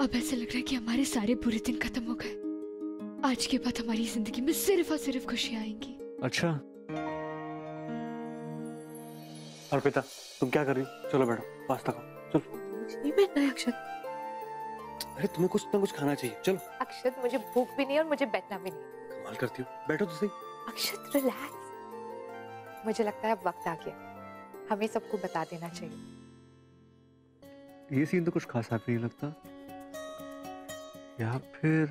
अब ऐसा लग रहा है कि हमारे सारे बुरे दिन खत्म हो गए। आज के बाद हमारी जिंदगी में सिर्फ और सिर्फ खुशियां आएंगी। अच्छा अर्पिता, तुम क्या कर रही हो? चलो बैठो, पास्ता खाओ। चलो। मुझे नहीं बैठना है अक्षत। अरे तुम्हें कुछ ना कुछ खाना चाहिए। चलो। अक्षत, मुझे भूख भी नहीं और मुझे बैठना भी नहीं। कमाल करती हो, बैठो तो सही। अक्षत रिलैक्स। मुझे लगता है अब वक्त आ गया, हमें सबको बता देना चाहिए। ये सीन तो कुछ खास नहीं लगता, या फिर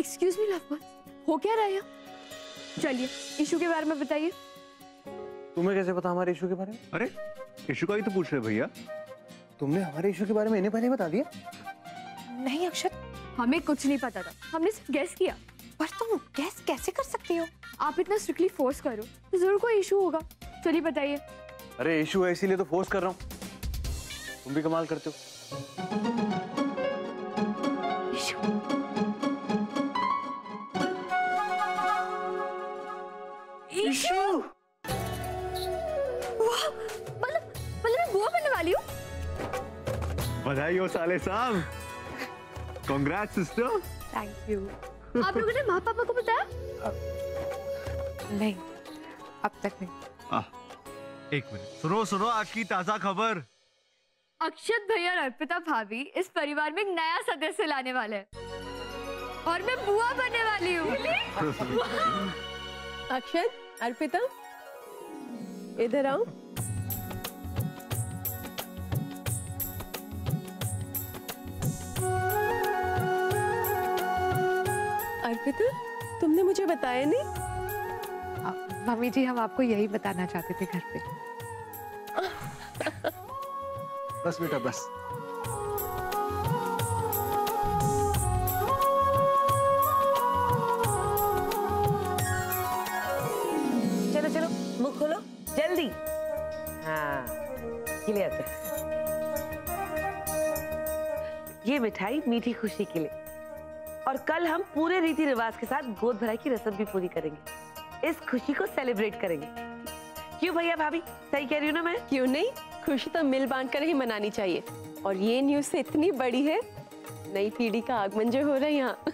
एक्सक्यूज मी लव बॉय, हो क्या रहा है? चलिए इशू के बारे में बताइए। तुम्हें कैसे पता हमारे इशू के बारे में? अरे इशू का ही तो पूछ रहे भैया। तुमने हमारे इशू के बारे में इन्हें पहले बता दिया? नहीं अक्षत, हमें कुछ नहीं पता था, हमने सिर्फ गैस किया। पर तुम गैस कैसे कर सकती हो? आप इतना स्ट्रिक्टली फोर्स करो तो जरूर कोई इशू होगा। चलिए बताइए। अरे इशू है इसीलिए तो फोर्स कर रहा हूँ। तुम भी कमाल करते हो। इशू वाह, मतलब मैं बुआ बनने वाली हूँ। बधाई हो साले साहब। Congrats sister. Thank you. आप लोगों ने माँ पापा को बताया? नहीं, अब तक नहीं। एक मिनट, सुनो सुनो आज की ताजा खबर। अक्षत भैया और अर्पिता भाभी इस परिवार में एक नया सदस्य लाने वाले हैं और मैं बुआ बनने वाली हूँ। अक्षत, अर्पिता, इधर आओ। अर्पिता, तुमने मुझे बताया नहीं? मम्मी जी, हम आपको यही बताना चाहते थे घर पे। बस बेटा बस। चलो चलो मुंह खोलो जल्दी। हाँ क्लियर कर। ये मिठाई मीठी खुशी के लिए, और कल हम पूरे रीति रिवाज के साथ गोद भराई की रस्म भी पूरी करेंगे। इस खुशी को सेलिब्रेट करेंगे। क्यों भैया भाभी, सही कह रही हूँ ना मैं? क्यों नहीं, खुशी तो मिल बांट कर ही मनानी चाहिए। और ये न्यूज़ से इतनी बड़ी है, नई पीढ़ी का आगमन जो हो रहा है यहाँ।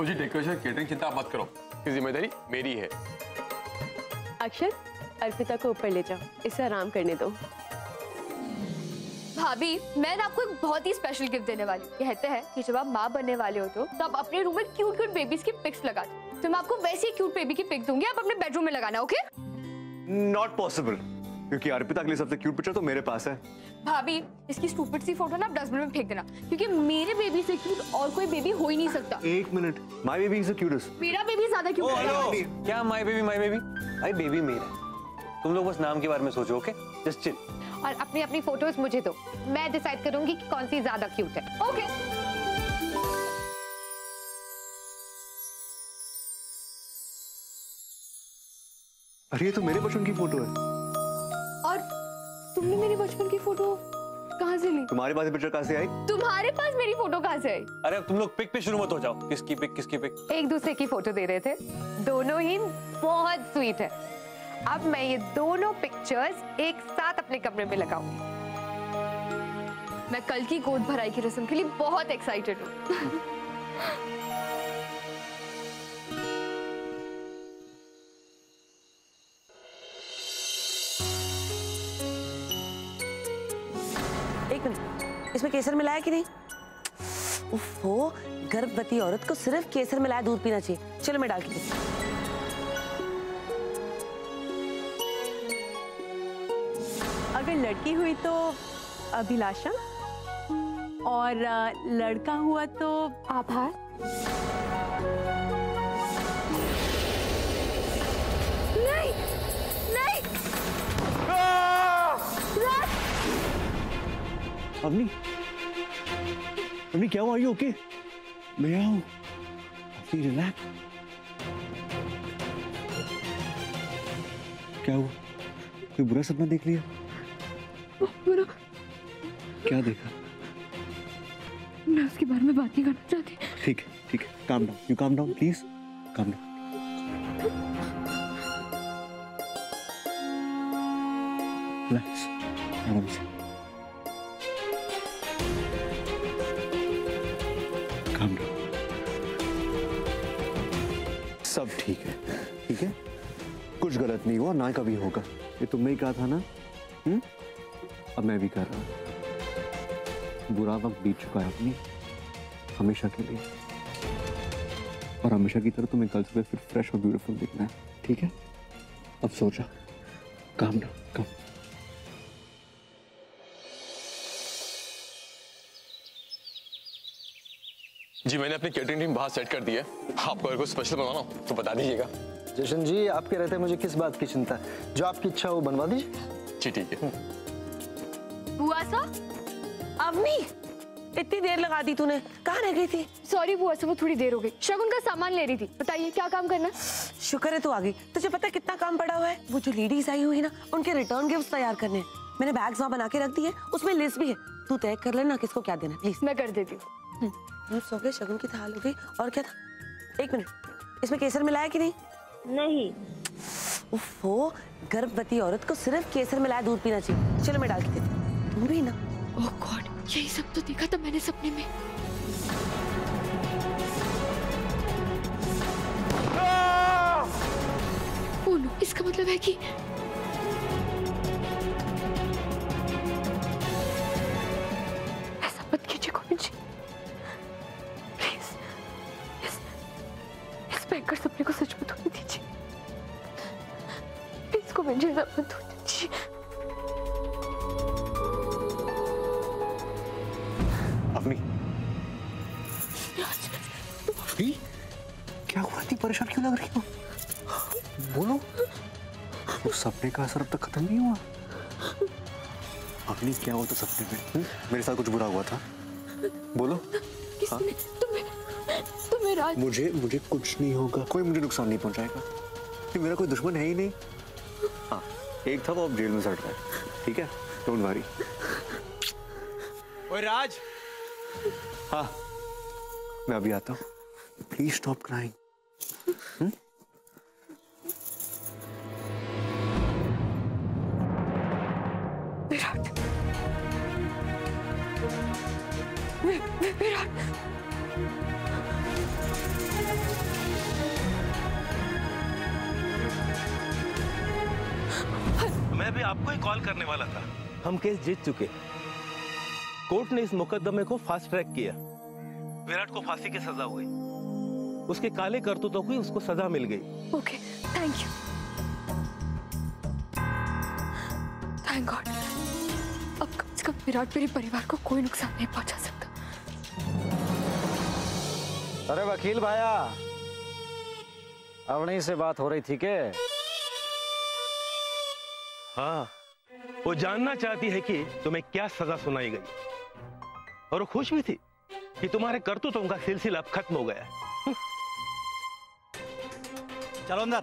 मुझे डेकोरेशन केटरिंग चिंता मत करो, इसकी जिम्मेदारी मेरी है। अक्षत, अर्पिता को ऊपर ले जाओ, इसे आराम करने दो। भाभी, मैं आपको एक बहुत ही स्पेशल गिफ्ट देने वाली हूँ। कहते हैं कि जब आप माँ बनने वाले हो तो आप अपने रूम में क्यूट क्यूट बेबीज की पिक्स लगा दो। तो मैं आपको वैसे ही क्यूट बेबी की पिक दूंगी, आप अपने बेडरूम में लगाना। ओके? नॉट पॉसिबल, क्योंकि अर्पिता के लिए सबसे क्यूट पिक्चर तो मेरे पास है। भाभी, इसकी स्टूपिड सी फोटो ना आप डस्टबिन में फेंक देना, क्योंकि मेरे बेबी से क्यूट और कोई बेबी हो ही नहीं सकता। एक minute, my baby is the cutest. मेरा बेबी ज्यादा क्यूट है। क्या माय बेबी भाई, बेबी मेरा है। तुम लोग बस नाम के बारे में सोचो, ओके? Just chill. और अपनी अपनी फोटोज मुझे दो, मैं डिसाइड करूंगी कि कौन सी ज्यादा क्यूट है। ओके? अरे ये तो मेरे बचपन की फोटो है। और तुमने मेरे बचपन की फोटो कहाँ से ली? तुम्हारे पास पिक्चर कहाँ से आई? तुम्हारे पास मेरी फोटो कहाँ से आई? अरे अब तुम लोग पिक पे शुरू मत हो जाओ। किसकी पिक, किसकी पिक? एक दूसरे की फोटो दे रहे थे, दोनों ही बहुत स्वीट है। अब मैं ये दोनों पिक्चर्स एक साथ अपने कमरे में लगाऊंगी। मैं कल की गोद भराई की रस्म के लिए बहुत एक्साइटेड हूँ। इसमें केसर मिलाया कि नहीं? उफ़ो, गर्भवती औरत को सिर्फ केसर मिलाया दूध पीना चाहिए। चलो मैं डाल के देती हूँ। अगर लड़की हुई तो अभिलाषा, और लड़का हुआ तो आभार। नहीं नहीं, अवनी, अवनी क्या हुआ? ओके? मैं यहाँ हूँ, अवनी रिलैक्स। क्या हुआ, कोई बुरा सपना देख लिया? बोलो क्या देखा? मैं उसके बारे में बात नहीं करना चाहती। ठीक है ठीक है, calm down, you calm down please, calm down. आराम से काम डाउन, सब ठीक है ठीक है, कुछ गलत नहीं हुआ ना कभी होगा, ये तुमने ही कहा था ना। अब मैं भी कर रहा हूँ, बुरा वक्त बीत चुका है अपनी हमेशा के लिए, और हमेशा की तरह तुम्हें कल सुबह फिर फ्रेश और ब्यूटीफुल दिखना है, ठीक है? अब सो जा, काम ना काम। जी मैंने अपनी कैटरिंग टीम बाहर सेट कर दी है, आपको अगर कुछ स्पेशल बनवाना हो तो बता दीजिएगा। जशन जी आपके रहते मुझे किस बात की चिंता है, जो आपकी इच्छा हो बनवा दीजिए। जी ठीक है। बुआ साहब, अवनी इतनी देर लगा दी तूने, कहाँ रह गई थी? सॉरी बुआ साहब, वो थोड़ी देर हो गई, शगुन का सामान ले रही थी। बताइए क्या काम करना? शुक्र है तू आ गई, तुझे पता है कितना काम पड़ा हुआ है। वो जो लेडीज आई हुई ना, उनके रिटर्न गिफ्ट तैयार करने, मैंने बैग्स वहाँ बना के रख दी है, उसमें लिस्ट भी है, तू तय कर लेना किसको क्या देना। प्लीज मैं कर देती हूँ। सो गए, शगुन की थाल हो गई, और क्या था? एक मिनट, इसमें केसर मिलाया कि नहीं? नहीं। उफ़ो, गर्भवती औरत को सिर्फ केसर मिलाया दूध पीना चाहिए। चलो मैं डाल के देती हूँ, तुम भी ना। ओह गॉड, यही सब तो देखा था मैंने सपने में। ओह नो, इसका मतलब है कि ऐसा मत कीजिए कौन जी। कर सपने को सच मत होने दीजिए प्लीज, को मुझे सच मत होने दीजिए। अवनी क्या हुआ, थी परेशान क्यों लग रही हो? बोलो, वो सपने का असर अब तक खत्म नहीं हुआ। अवनी क्या हुआ था सपने में? मेरे साथ कुछ बुरा हुआ था? बोलो। किसने? मुझे कुछ नहीं होगा, कोई मुझे नुकसान नहीं पहुंचाएगा, मेरा कोई दुश्मन है ही नहीं। हाँ, एक था वो अब जेल में सड़ रहा है, ठीक है? Don't worry. ओए राज। हाँ, मैं अभी आता हूँ। Please stop crying. विराट मैं भी आपको ही कॉल करने वाला था। हम केस जीत चुके, कोर्ट ने इस मुकदमे को फास्ट ट्रैक किया, विराट को फांसी की सजा हुई, उसके काले करतूतों की उसको सजा मिल गई। Okay, thank you, thank God. अब कम से कम विराट मेरे परिवार को कोई नुकसान नहीं पहुंचा सकता। अरे वकील भाया, अवनी से बात हो रही थी के? हाँ, वो जानना चाहती है कि तुम्हें क्या सजा सुनाई गई, और वो खुश भी थी कि तुम्हारे करतूतों का सिलसिला अब खत्म हो गया। चलो अंदर,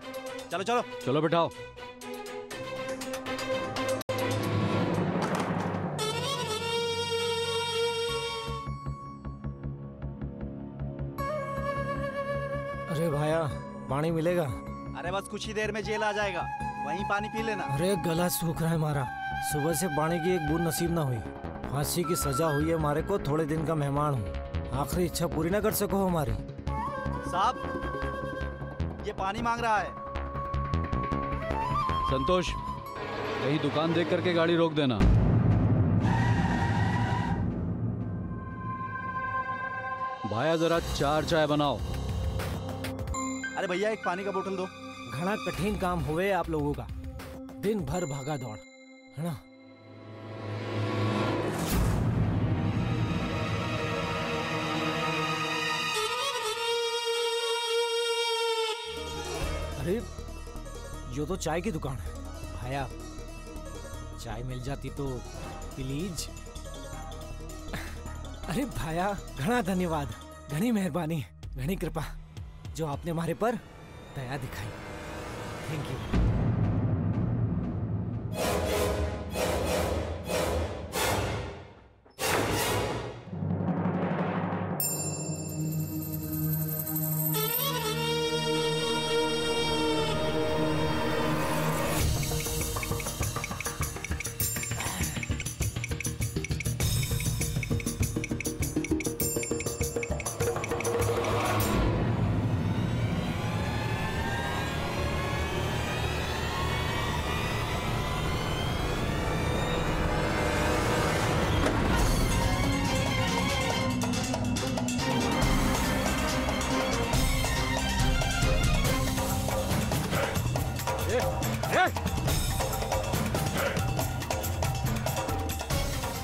चलो चलो चलो, बैठाओ। अरे भाया, पानी मिलेगा? अरे बस कुछ ही देर में जेल आ जाएगा, वहीं पानी पी लेना। अरे गला सूख रहा है हमारा, सुबह से पानी की एक बूंद नसीब ना हुई, फांसी की सजा हुई है हमारे को, थोड़े दिन का मेहमान हूँ, आखिरी इच्छा पूरी ना कर सको हमारी। साहब, ये पानी मांग रहा है। संतोष, कहीं दुकान देख करके गाड़ी रोक देना। भाया जरा 4 चाय बनाओ। अरे भैया एक पानी का बोतल दो। घना कठिन काम हुए आप लोगों का, दिन भर भागा दौड़, है ना? अरे ये तो चाय की दुकान है भाया, चाय मिल जाती तो प्लीज। अरे भाया, घना धन्यवाद, घनी मेहरबानी, घनी कृपा जो आपने हमारे पर दया दिखाई। Thank you.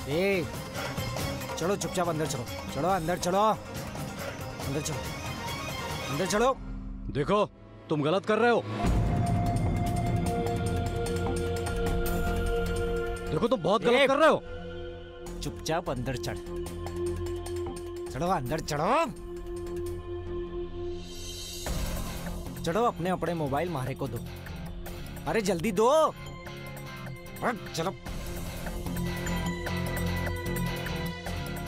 ए, चलो चुपचाप अंदर चलो, चलो अंदर चलो, अंदर चलो, अंदर चलो। देखो तुम गलत कर रहे हो। देखो तुम बहुत गलत कर रहे हो। चुपचाप अंदर चढ़, चढ़ो अंदर चढ़ो, चढ़ो। अपने अपने मोबाइल मारे को दो। अरे जल्दी दो, चलो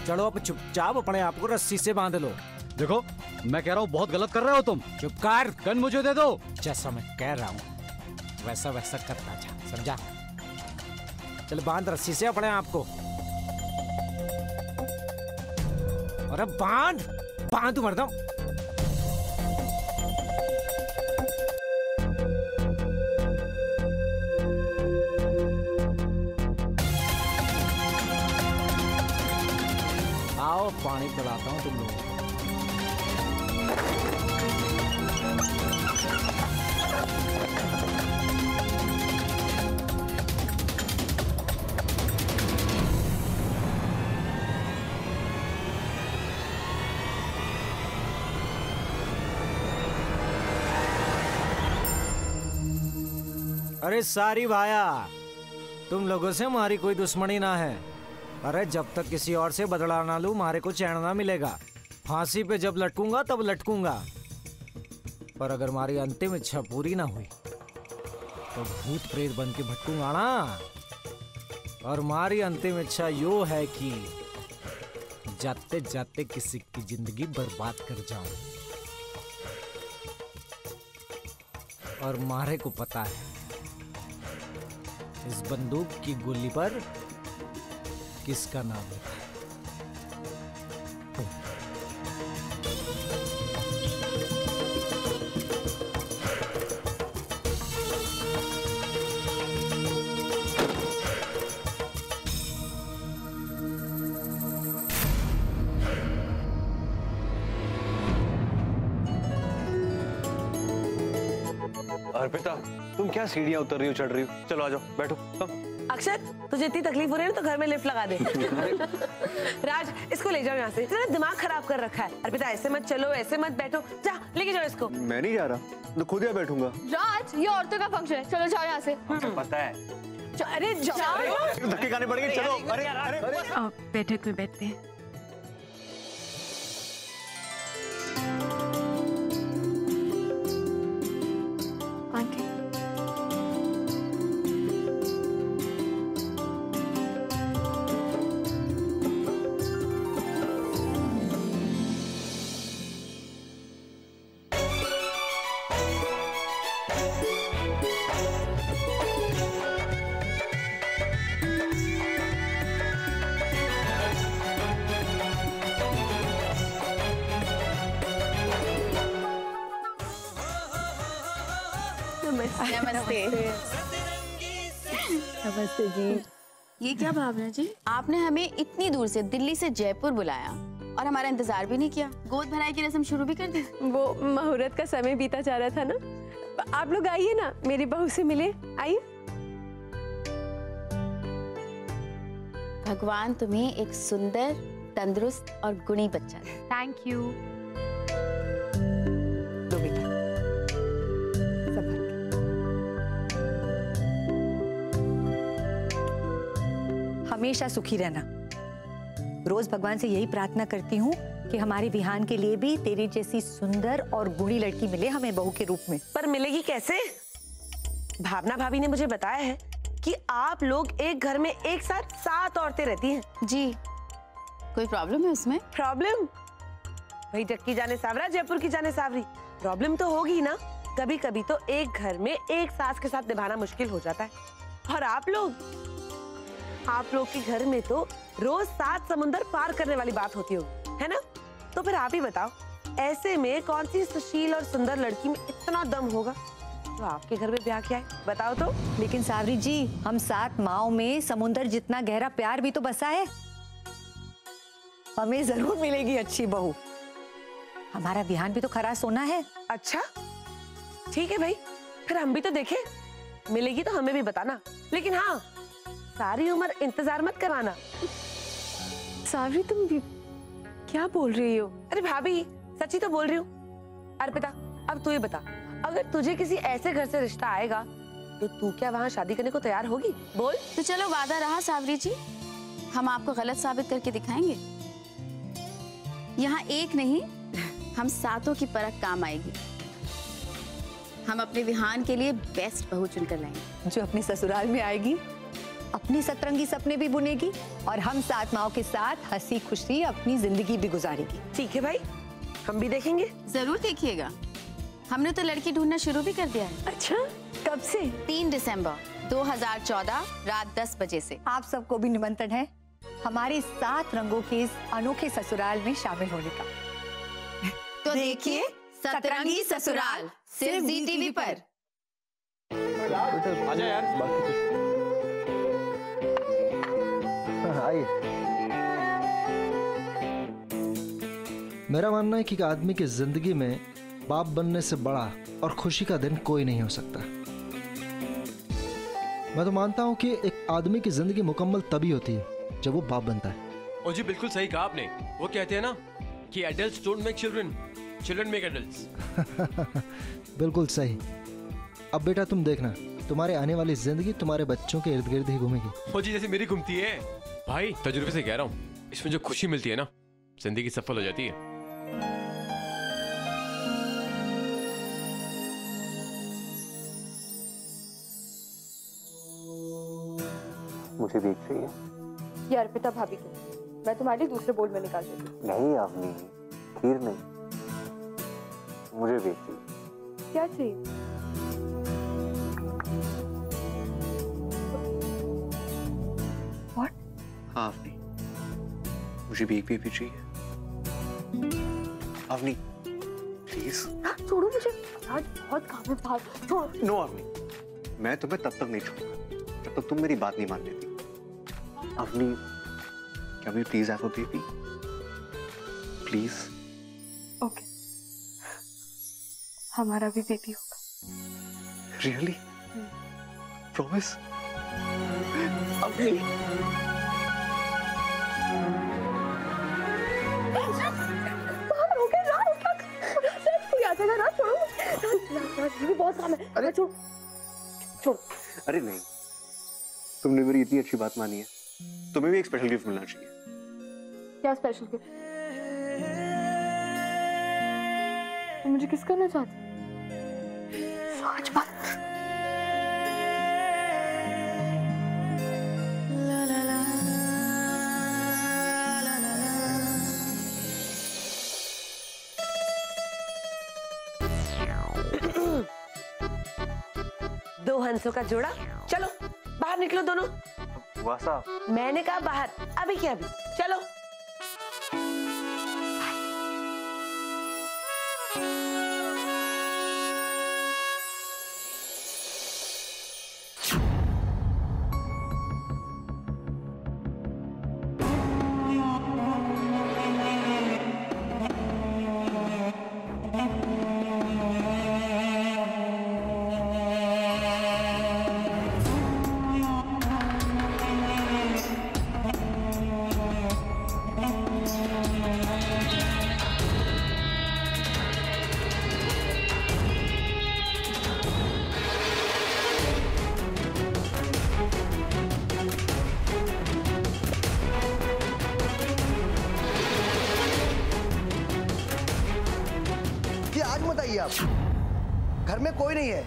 चलो। अब चुपचाप अपने आप को रस्सी से बांध लो। देखो मैं कह रहा हूँ बहुत गलत कर रहे हो तुम। चुपकार, गन मुझे दे दो। जैसा मैं कह रहा हूँ वैसा वैसा करता जा, समझा? चल बांध रस्सी से अपने आप को। अरे बांध बांध मरदा। आओ पानी पिलाता हूँ तुम लोगों को। अरे सारी भाया, तुम लोगों से हमारी कोई दुश्मनी ना है। अरे जब तक किसी और से बदला ना लूं हमारे को चैन ना मिलेगा। फांसी पे जब लटकूंगा तब लटकूंगा, पर अगर हमारी अंतिम इच्छा पूरी ना हुई तो भूत प्रेत बन के भटकूंगा ना। और हमारी अंतिम इच्छा यो है कि जाते जाते किसी की जिंदगी बर्बाद कर जाऊं। और मारे को पता है इस बंदूक की गोली पर किसका नाम लिखा है। अर्पिता तुम क्या सीढ़ियां उतर रही हो, चढ़ रही हो? चलो आ जाओ, बैठो। अक्षत तुझे इतनी तकलीफ हो रही है ना तो घर में लिफ्ट लगा दे। राज इसको ले जाओ यहाँ से, तेरा दिमाग खराब कर रखा है। अर्पिता ऐसे मत चलो, ऐसे मत बैठो, जा लेके जाओ इसको। मैं नहीं जा रहा, तो खुद यहाँ बैठूंगा। राज ये औरतों का फंक्शन है, चलो जाओ यहाँ से। पता है अरे जाओ, धक्के खाने पड़ेंगे। चलो अरे बैठक में बैठते हैं। नमस्ते जी। ये क्या भावना जी, आपने हमें इतनी दूर से दिल्ली से जयपुर बुलाया और हमारा इंतजार भी नहीं किया, गोद भराई की रस्म शुरू भी कर दी। वो मुहूर्त का समय बीता जा रहा था ना। आप लोग आइए ना, मेरी बहू से मिले, आइए। भगवान तुम्हें एक सुंदर, तंदुरुस्त और गुणी बच्चा दे। Thank you. हमेशा सुखी रहना। रोज भगवान से यही प्रार्थना करती हूँ कि हमारे विहान के लिए भी तेरी जैसी सुंदर और गुणी लड़की मिले हमें बहू के रूप में। पर मिलेगी कैसे? भावना भाभी ने मुझे बताया है कि आप लोग एक घर में एक साथ 7 औरतें रहती हैं। जी, कोई प्रॉब्लम है उसमें? प्रॉब्लम वही जक्की जाने सावरा, जयपुर की जाने सावरी, प्रॉब्लम तो होगी ना। कभी कभी तो एक घर में एक सास के साथ निभाना मुश्किल हो जाता है। और आप लोग के घर में तो रोज 7 समुंदर पार करने वाली बात होती होगी, है ना? तो फिर आप ही बताओ ऐसे में कौन सी सुशील और सुंदर लड़की में इतना दम होगा तो आपके घर में ब्याह किया है, बताओ तो। लेकिन सावरी जी, हम 7 माओं में समुंदर जितना गहरा प्यार भी तो बसा है। हमें जरूर मिलेगी अच्छी बहू। हमारा बिहान भी तो खरा सोना है। अच्छा ठीक है भाई, फिर हम भी तो देखें, मिलेगी तो हमें भी बताना। लेकिन हाँ, सारी उम्र इंतजार मत करवाना। सावरी तुम क्या बोल रही हो? अरे भाभी सच्ची तो बोल रही हूँ। अर्पिता अब तू ये बता, अगर तुझे किसी ऐसे घर से रिश्ता आएगा तो तू क्या वहाँ शादी करने को तैयार होगी? बोल। तो चलो वादा रहा सावरी जी, हम आपको गलत साबित करके दिखाएंगे। यहाँ एक नहीं हम सातों की परख काम आएगी। हम अपने विहान के लिए बेस्ट बहू चुनकर लाएंगे जो अपने ससुराल में आएगी, अपने सतरंगी सपने भी बुनेगी और हम सात माओं के साथ हंसी खुशी अपनी जिंदगी भी गुजारेगी। ठीक है भाई, हम भी देखेंगे। जरूर देखिएगा, हमने तो लड़की ढूंढना शुरू भी कर दिया है। अच्छा, कब से? 3 दिसंबर 2014 रात 10 बजे से। आप सबको भी निमंत्रण है हमारे 7 रंगों के इस अनोखे ससुराल में शामिल होने का। तो देखिए सतरंगी ससुराल सिर्फ जी टीवी पर। आजा यार, आइए। मेरा मानना है कि आदमी की जिंदगी में बाप बनने से बड़ा और खुशी का दिन कोई नहीं हो सकता। मैं तो मानता हूँ कि एक आदमी की जिंदगी मुकम्मल तभी होती है जब वो बाप बनता है। ओ जी बिल्कुल सही कहा आपने। वो कहते हैं ना कि adults don't make children, children make adults. बिल्कुल सही। अब बेटा तुम देखना, तुम्हारे आने वाली जिंदगी तुम्हारे बच्चों के इर्द गिर्द ही घूमेगी। ओ जी जैसे मेरी घूमती है। भाई तजुर्बे से कह रहा हूँ, इसमें जो खुशी मिलती है ना, जिंदगी सफल हो जाती है। मुझे भी चाहिए ये अर्पिता भाभी की, मैं तुम्हारी दूसरे बोल में निकाल देती। नहीं आपने खीर नहीं, मुझे भी चाहिए। क्या चाहिए? What? हाँ आपने, मुझे भी एक बेबी चाहिए। अवनी प्लीज छोड़ो मुझे, आज बहुत काम है बाहर, छोड़ो। नो अवनी, मैं तुम्हें तब तक नहीं छोड़ूंगा जब तक तुम मेरी बात नहीं मान लेती। Avani can you please have a baby please? Okay, हमारा भी बेबी होगा। रियली? प्रॉमिस? अवनी भी बहुत काम है। अरे छोड़ छोड़। अरे नहीं, तुमने मेरी इतनी अच्छी बात मानी है, तुम्हें भी एक स्पेशल गिफ्ट मिलना चाहिए। क्या स्पेशल गिफ्ट? तुम मुझे किस करना चाहते? सच बात। हंसों का जोड़ा, चलो बाहर निकलो दोनों। बुआ साहब, मैंने कहा बाहर, अभी क्या अभी, चलो। घर में कोई नहीं है,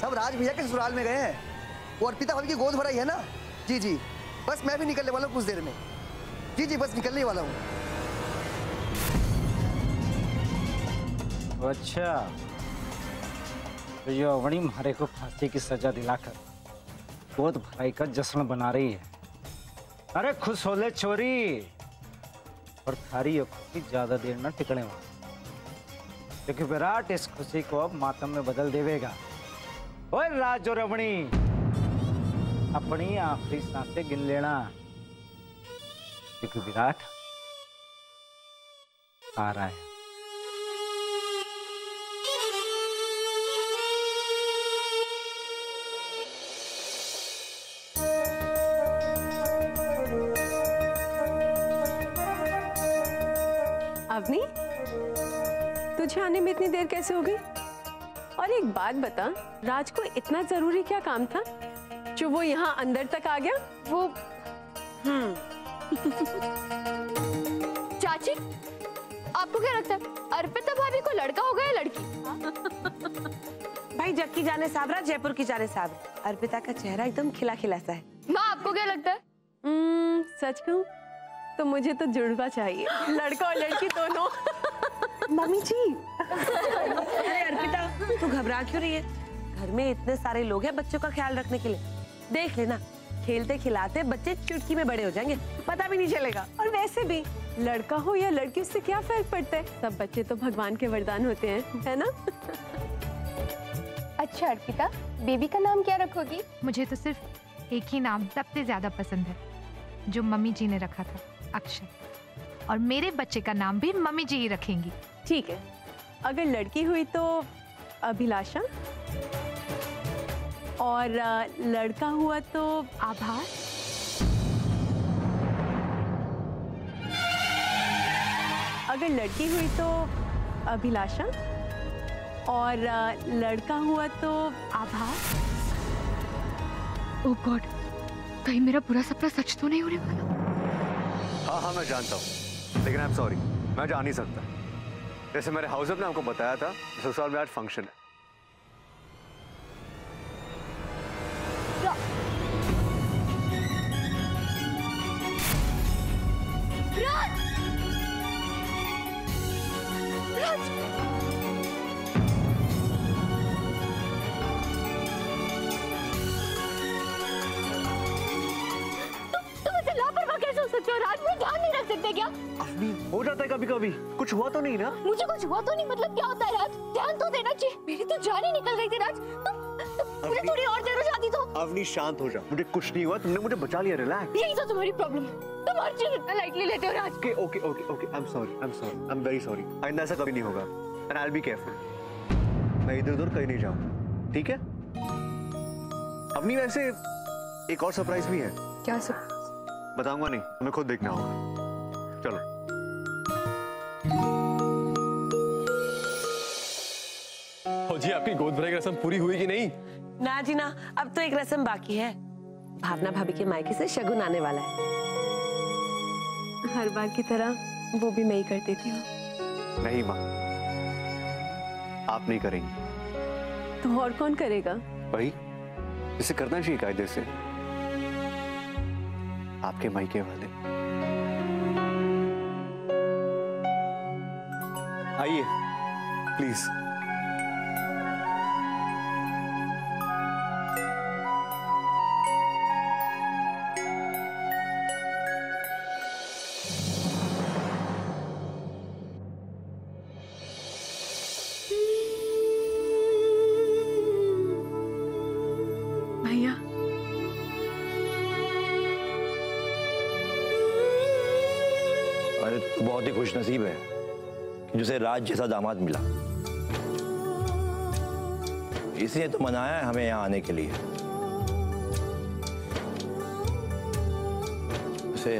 सब राज भैया के ससुराल में गए हैं। वो अर्पिता भाभी की गोद भराई है ना? जी जी, बस मैं भी निकलने वाला हूँ कुछ देर में। जी जी, बस निकलने वाला हूँ। अच्छा, तो ये अवनी मारे को फांसी की सजा दिलाकर गोद भराई का जश्न बना रही है। अरे खुश हो ले छोरी, और थारी अखोटी ज्यादा देर न टिकने वाली, क्योंकि विराट इस खुशी को अब मातम में बदल देवेगा। ओए राज और अवनी, अपनी आखिरी सांसें गिन लेना, क्योंकि विराट आ रहा है। अवनी, तुझे आने में इतनी देर कैसे हो गई? और एक बात बता, राज को इतना जरूरी क्या काम था जो वो यहाँ अंदर तक आ गया? वो चाची, आपको क्या लगता है अर्पिता भाभी को लड़का हो गया या लड़की? भाई जक्की जाने साबरा, जयपुर की जाने साबरा, अर्पिता का चेहरा एकदम खिला खिला सा है। माँ आपको क्या लगता है? सच कहूँ तो मुझे तो जुड़वा चाहिए, लड़का और लड़की दोनों। मम्मी जी अरे अर्पिता तू घबरा क्यों रही है? घर में इतने सारे लोग हैं बच्चों का ख्याल रखने के लिए। देख लेना, खेलते खिलाते बच्चे चुटकी में बड़े हो जाएंगे, पता भी नहीं चलेगा। और वैसे भी लड़का हो या लड़की, उससे क्या फर्क पड़ता है? सब बच्चे तो भगवान के वरदान होते हैं, है ना? अच्छा अर्पिता, बेबी का नाम क्या रखोगी? मुझे तो सिर्फ एक ही नाम सबसे ज्यादा पसंद है जो मम्मी जी ने रखा था, अक्षत। और मेरे बच्चे का नाम भी मम्मी जी ही रखेंगी। ठीक है, अगर लड़की हुई तो अभिलाषा, और लड़का हुआ तो आभार। अगर लड़की हुई तो अभिलाषा, और लड़का हुआ तो आभार। ओह गॉड, कहीं मेरा बुरा सपना सच तो नहीं होने वाला? हाँ हाँ मैं जानता हूँ, लेकिन आई एम सॉरी, मैं जा नहीं सकता। जैसे मेरे हाउसअप ने हमको बताया था, ससुराल में आज फंक्शन है। कभी कुछ हुआ तो नहीं ना? मुझे कुछ हुआ तो नहीं मतलब क्या होता है राज? ध्यान तो देना चाहिए, मेरी तो जान ही निकल गई थी राज। तुम मुझे थोड़ी और देर हो जाती तो। अवनी शांत हो जा, मुझे कुछ नहीं हुआ, तुमने मुझे बचा लिया, रिलैक्स। यही तो तुम्हारी प्रॉब्लम है, तुम हर चीज इतना लाइटली लेते हो Raj. Okay okay okay okay, I am sorry, I am sorry, I am very sorry. आइंदा ऐसा कभी नहीं होगा, and I will be careful. मैं इधर उधर कहीं नहीं जाऊँ, ठीक है? अवनी वैसे एक और सरप्राइज भी है। क्या सरप्राइज? बताऊंगा नहीं, तुम्हें खुद देखना होगा। चलो जी, आपकी गोद भराई की रस्म पूरी हुई कि नहीं? ना जी ना, अब तो एक रस्म बाकी है। भावना भाभी के मायके से शगुन आने वाला है। हर बार की तरह वो भी मैं ही कर देती हूँ। नहीं माँ, आप नहीं करेंगी। तो और कौन करेगा? भाई इसे करना चाहिए कायदे से, आपके मायके वाले। आइए प्लीज। बहुत ही खुश नसीब है कि जिसे राज जैसा दामाद मिला, इसलिए तो मनाया है हमें यहाँ आने के लिए। उसे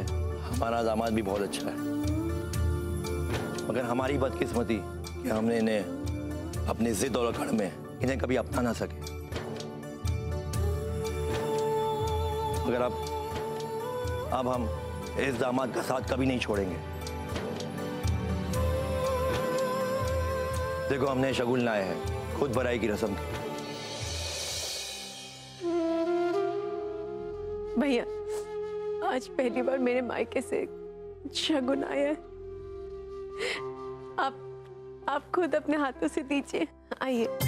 हमारा दामाद भी बहुत अच्छा है, मगर हमारी बदकिस्मती कि हमने इन्हें अपनी जिद और अकड़ में इन्हें कभी अपना ना सके। मगर अब हम इस दामाद का साथ कभी नहीं छोड़ेंगे। देखो हमने शगुन लाए हैं खुद बराई की रस्म। भैया आज पहली बार मेरे मायके से शगुन आया है। आप खुद अपने हाथों से दीजिए। आइए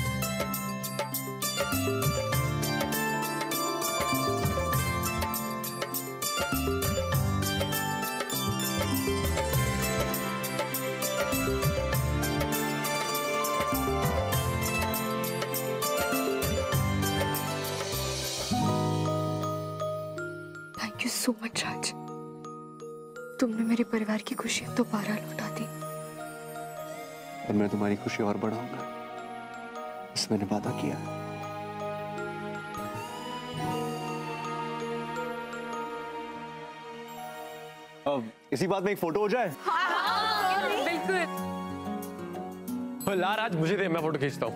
राज, तुमने मेरे परिवार की खुशी दोबारा लौटा दी, और मैं तुम्हारी खुशी और बढ़ाऊंगा, इस मैंने वादा किया। अब इसी बात में एक फोटो हो जाए। हाँ, हाँ, हाँ, बिल्कुल। ला राज मुझे दे, मैं फोटो खींचता हूँ,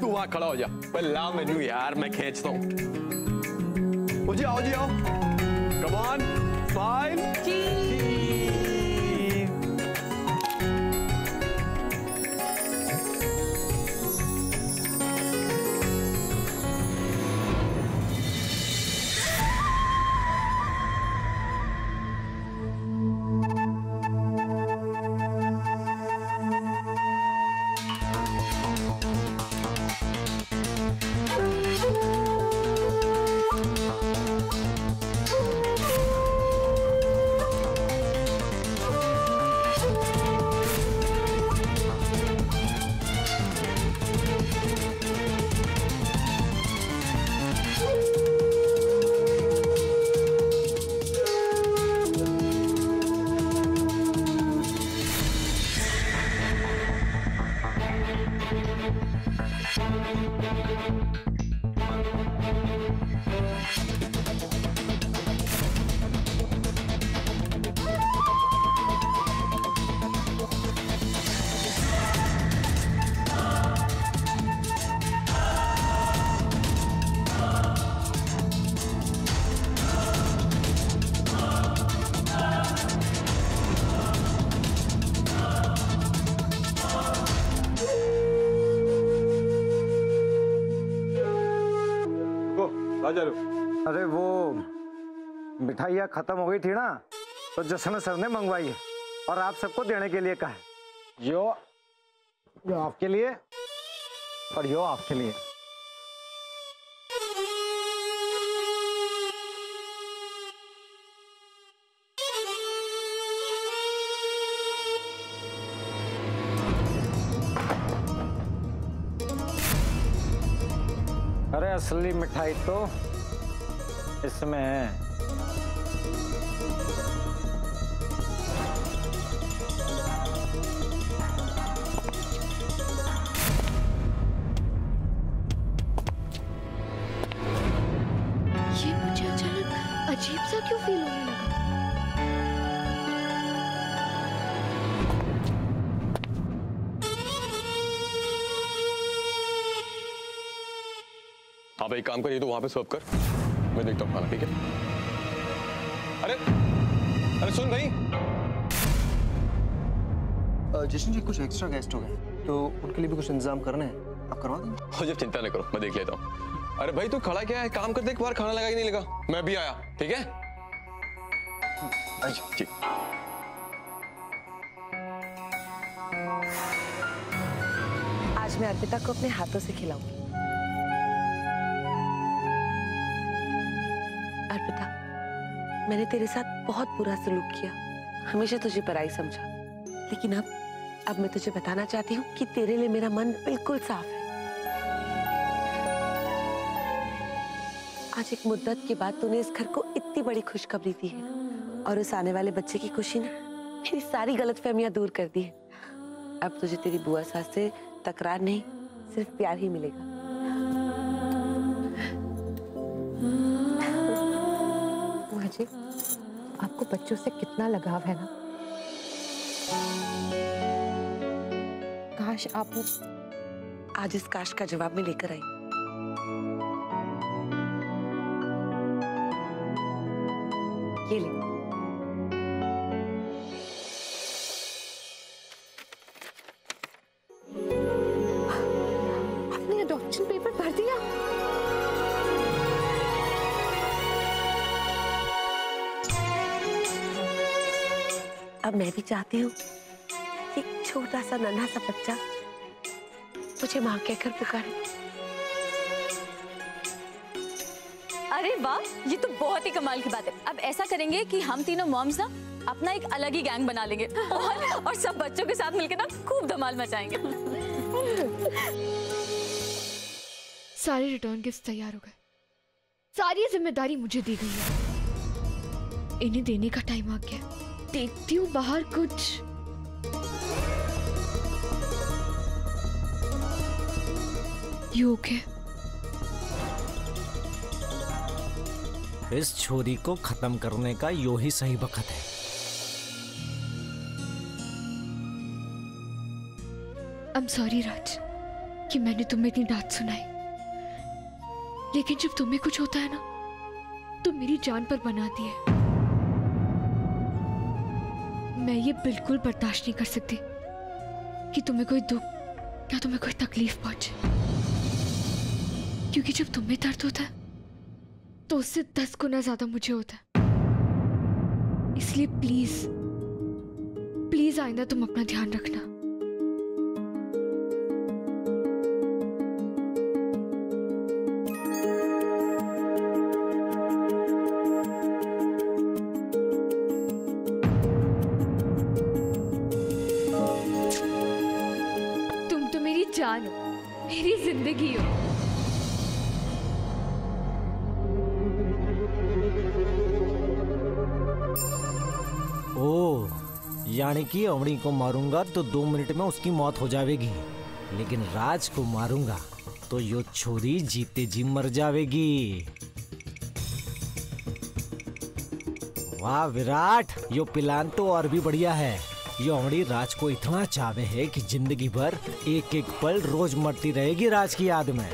तू वहां खड़ा हो जा। ला मेनू यार, मैं खींचता हूँ। मुझे आओ जी, आओ। Come on, smile. अरे वो मिठाइयाँ खत्म हो गई थी ना, तो जशन सर ने मंगवाई है और आप सबको देने के लिए कहा है। यो आपके लिए और यो आपके लिए। अरे असली मिठाई तो इसमें है। ये मुझे अचानक अजीब सा क्यों फील होने लगा? हाँ भाई, काम कर, ये तो वहां पे सर्व कर, मैं देखता हूँ खाना। ठीक है। अरे अरे सुन भाई, जशन जी कुछ एक्स्ट्रा गेस्ट हो गए तो उनके लिए भी कुछ इंतजाम करना है, आप करवा देंगे? और जब चिंता नहीं करो, मैं देख लेता हूँ। अरे भाई तू खड़ा क्या है, काम करते एक बार खाना लगा कि नहीं लगा, मैं भी आया। ठीक है जी। आज मैं अर्पिता को अपने हाथों से खिलाऊंगी। अर्पिता, मैंने तेरे साथ बहुत बुरा सलूक किया, हमेशा तुझे पराई समझा, लेकिन अब मैं तुझे बताना चाहती हूँ कि तेरे लिए मेरा मन बिल्कुल साफ है। आज एक मुद्दत के बाद तूने इस घर को इतनी बड़ी खुशखबरी दी है और उस आने वाले बच्चे की खुशी ने मेरी सारी गलतफहमियां दूर कर दी है। अब तुझे तेरी बुआ सास से तकरार नहीं, सिर्फ प्यार ही मिलेगा। जी, आपको बच्चों से कितना लगाव है ना, काश आप आज इस काश का जवाब में लेकर आई। ये ले। आपने एडॉप्शन पेपर भर दिया? अब मैं भी चाहती हूँ एक छोटा सा नन्हा सा बच्चा मुझे माँ कहकर पुकारे। अरे वाह, ये तो बहुत ही कमाल की बात है। अब ऐसा करेंगे कि हम तीनों मॉम्स ना अपना एक अलग ही गैंग बना लेंगे और सब बच्चों के साथ मिलकर ना खूब धमाल मचाएंगे। सारे रिटर्न गिफ्ट तैयार हो गए, सारी जिम्मेदारी मुझे दी गई है, इन्हें देने का टाइम आ गया। देखती हूँ बाहर कुछ। You okay? इस छोरी को खत्म करने का यो ही सही वक्त है। I'm sorry राज कि मैंने तुम्हें इतनी डांट सुनाई, लेकिन जब तुम्हें कुछ होता है ना तो मेरी जान पर बनाती है। मैं ये बिल्कुल बर्दाश्त नहीं कर सकती कि तुम्हें कोई दुख या तुम्हें कोई तकलीफ पहुंचे, क्योंकि जब तुम्हें दर्द होता है तो उससे 10 गुना ज्यादा मुझे होता है। इसलिए प्लीज प्लीज आइंदा तुम अपना ध्यान रखना। मेरी जिंदगी हो। ओ, यानी कि अवनी को मारूंगा तो 2 मिनट में उसकी मौत हो जाएगी, लेकिन राज को मारूंगा तो यो छोरी जीते जी मर जाएगी। वाह विराट, यो प्लान तो और भी बढ़िया है। अवनी राज को इतना चाहे है कि जिंदगी भर एक एक पल रोज मरती रहेगी राज की याद में।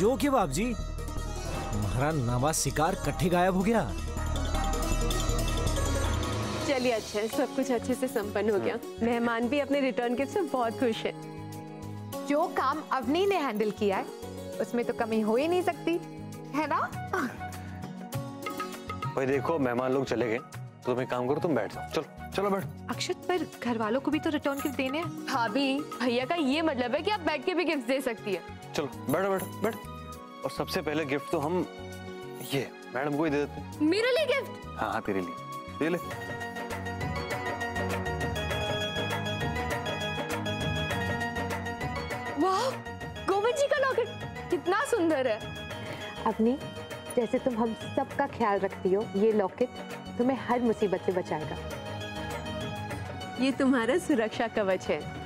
यो के बाप जी, महाराज नावा शिकार कट्ठे गायब हो गया। चलिए अच्छा है, सब कुछ अच्छे से संपन्न हो गया। मेहमान भी अपने रिटर्न के से बहुत खुश है। जो काम अवनी ने हैंडल किया है उसमें तो कमी हो ही नहीं सकती है ना। भाई देखो मेहमान लोग चले गए तो तुम एक काम करो, तुम बैठ जाओ। चलो चलो बैठ। अक्षत पर घर वालों को भी तो रिटर्न गिफ्ट देने हैं। भाभी भैया का ये मतलब है कि आप बैठ के भी गिफ्ट दे सकती है। चलो बैठो बैठो बैठ। और सबसे पहले गिफ्ट तो हम ये मैडम को ही दे देते। मेरे लिए गिफ्ट? हाँ तेरे लिए। ले ले। कितना सुंदर है। अवनी, जैसे तुम हम सबका ख्याल रखती हो, ये लॉकेट तुम्हें हर मुसीबत से बचाएगा। ये तुम्हारा सुरक्षा कवच है।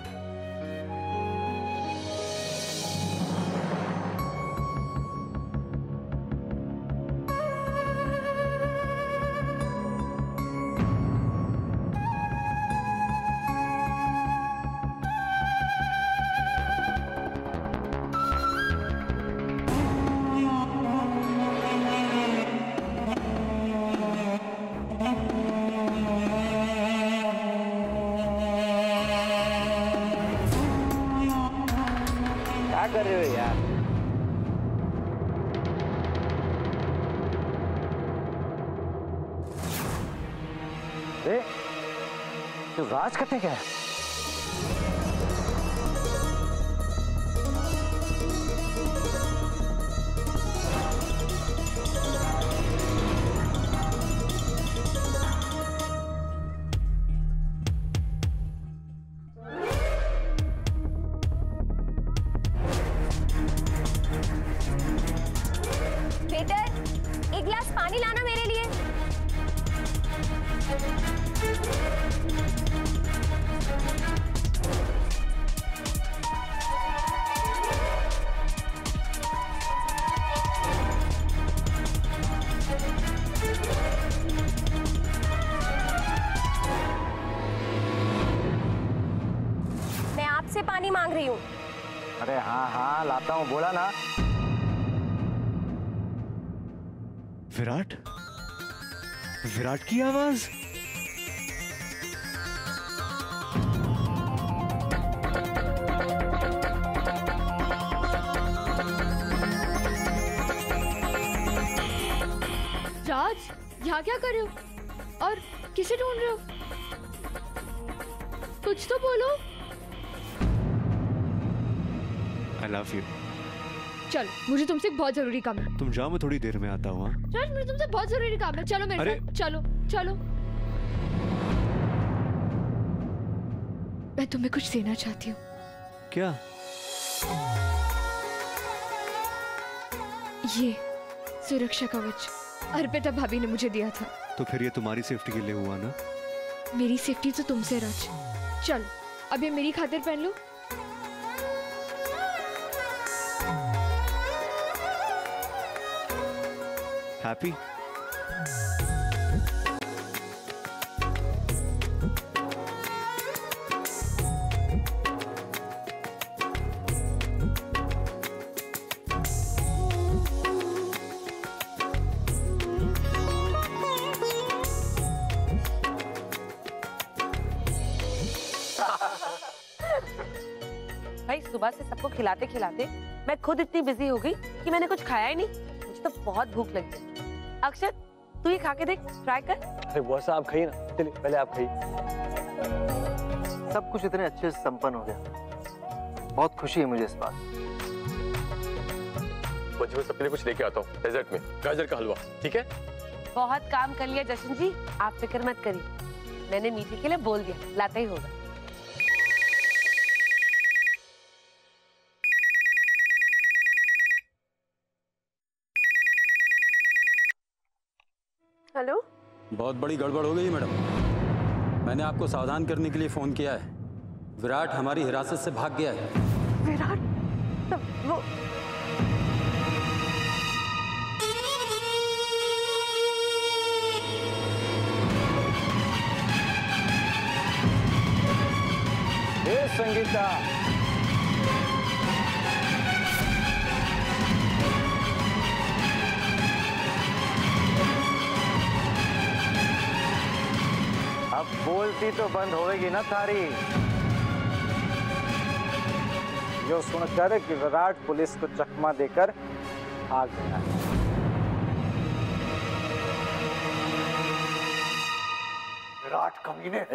कर रहे हो यार? तो राज करते क्या है? पानी मांग रही हूँ। अरे हाँ हाँ लाता हूँ, बोला ना। विराट, विराट की आवाज। राज यहाँ क्या कर रहे हो और किसे ढूंढ रहे हो? कुछ तो बोलो। I love you. चल, मुझे तुमसे एक बहुत जरूरी काम है। तुम जाओ, मैं थोड़ी देर में आता हूँ। राज मुझे तुमसे बहुत जरूरी काम है। चलो मेरे साथ, चलो चलो। मैं तुम्हें कुछ देना चाहती हूँ। क्या? ये सुरक्षा कवच अर्पिता भाभी ने मुझे दिया था। तो फिर ये तुम्हारी सेफ्टी के लिए हुआ ना? मेरी सेफ्टी तो तुमसे राज। चल अब ये मेरी खातिर पहन लो। हैप्पी? भाई सुबह से सबको खिलाते खिलाते मैं खुद इतनी बिजी हो गई कि मैंने कुछ खाया ही नहीं। मुझे तो बहुत भूख लगी। अक्षत तू ही खा के देख, ट्राई कर। अरे बस आप खाइए ना, चलिए पहले आप खाइए। सब कुछ इतने अच्छे से संपन्न हो गया, बहुत खुशी है मुझे इस बात। बच्चों सबके लिए कुछ लेके आता हूँ डेजर्ट में, गाजर का हलवा, ठीक है? बहुत काम कर लिया जशन जी, आप फिक्र मत करिए, मैंने मीठे के लिए बोल दिया, लाता ही होगा। हेलो। बहुत बड़ी गड़बड़ हो गई मैडम, मैंने आपको सावधान करने के लिए फोन किया है। विराट हमारी हिरासत से भाग गया है। विराट? तब वो ये संगीता अब बोलती तो बंद होएगी ना थारी। जो सुनकर कि विराट पुलिस को चकमा देकर आ गया। विराट कमीने।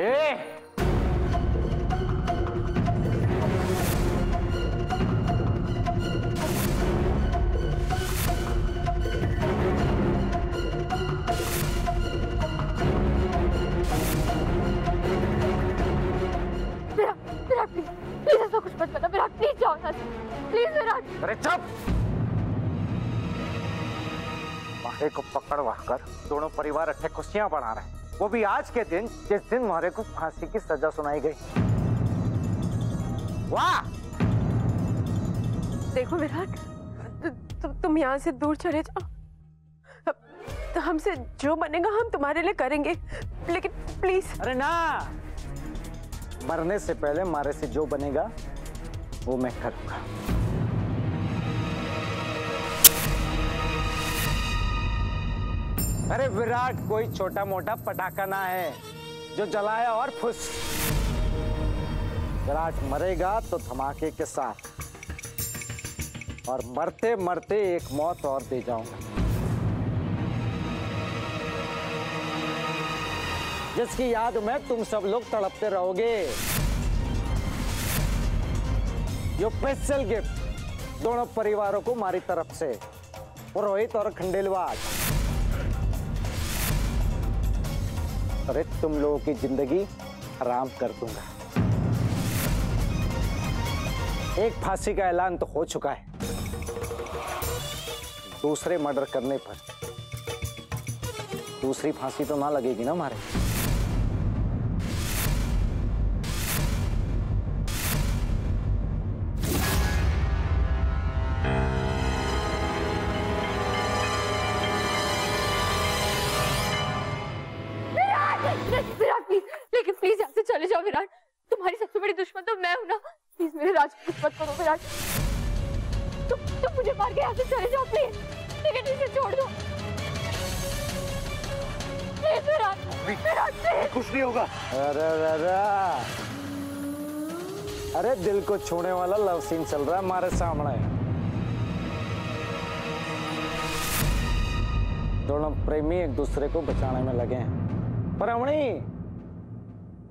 अरे चुप! मारे को पकड़वा कर दोनों परिवार अच्छे खुशियां बना रहे हैं, वो भी आज के दिन जिस दिन मारे को फांसी की सजा सुनाई गई। वाह! देखो विराट, तुम यहाँ से दूर चले जाओ, तो हमसे जो बनेगा हम तुम्हारे लिए करेंगे, लेकिन प्लीज। अरे ना, मरने से पहले मारे से जो बनेगा वो मैं करूंगा। अरे विराट कोई छोटा मोटा पटाखा ना है जो जलाया और फुस। विराट मरेगा तो धमाके के साथ, और मरते मरते एक मौत और दे जाऊंगा जिसकी याद में तुम सब लोग तड़पते रहोगे। ये स्पेशल गिफ्ट दोनों परिवारों को हमारी तरफ से, पुरोहित और खंडेलवाल। अरे तुम लोगों की जिंदगी हराम कर दूंगा। एक फांसी का ऐलान तो हो चुका है, दूसरे मर्डर करने पर दूसरी फांसी तो ना लगेगी ना हमारे। अरे दिल को छूने वाला लव सीन चल रहा है हमारे सामने। दोनों प्रेमी एक दूसरे को बचाने में लगे हैं। पर अवनी,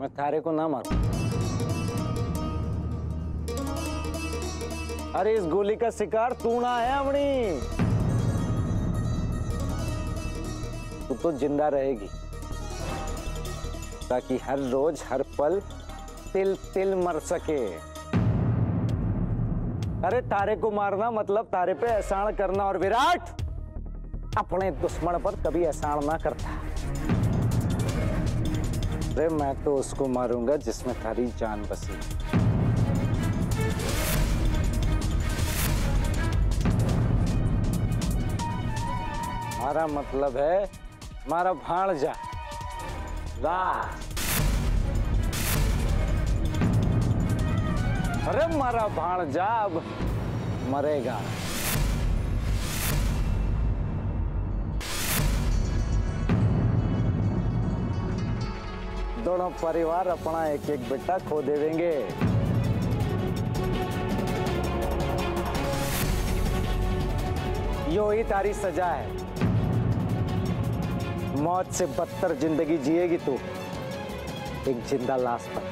मैं थारे को ना मारूं। अरे इस गोली का शिकार तू ना है अवनी, तू तो जिंदा रहेगी, ताकि हर रोज हर पल तिल तिल मर सके। अरे तारे को मारना मतलब तारे पे एहसान करना, और विराट अपने दुश्मन पर कभी एहसान ना करता। अरे मैं तो उसको मारूंगा जिसमें थारी जान बसी। तुम्हारा मतलब है हमारा भांजा राज। अरे मारा भांजा अब मरेगा। दोनों परिवार अपना एक एक बेटा खो देवेंगे। यो ही तारी सजा है। मौत से बदतर जिंदगी जिएगी तू, एक जिंदा लाश पर।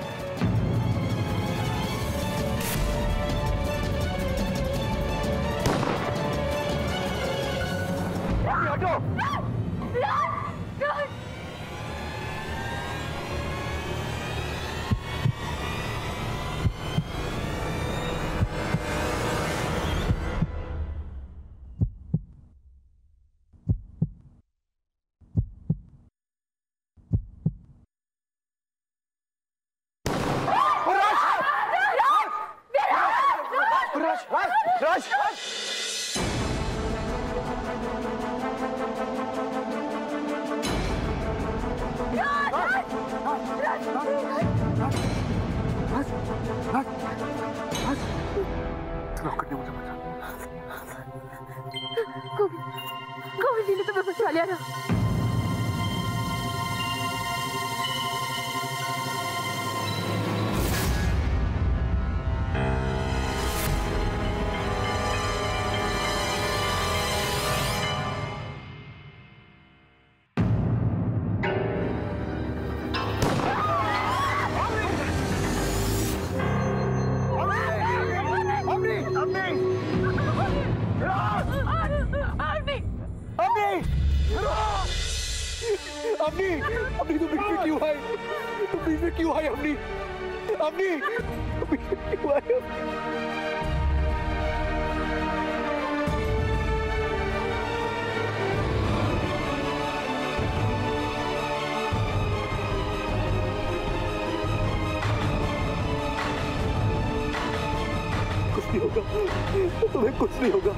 तुम्हें कुछ नहीं होगा।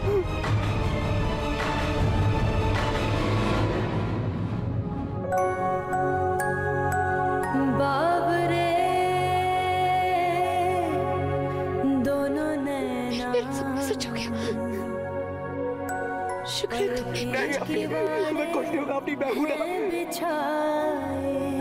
बाप रे दोनों नैना। सच हो गया। शुक्र तुम्हें कुछ नहीं होगा अपनी बहू ना।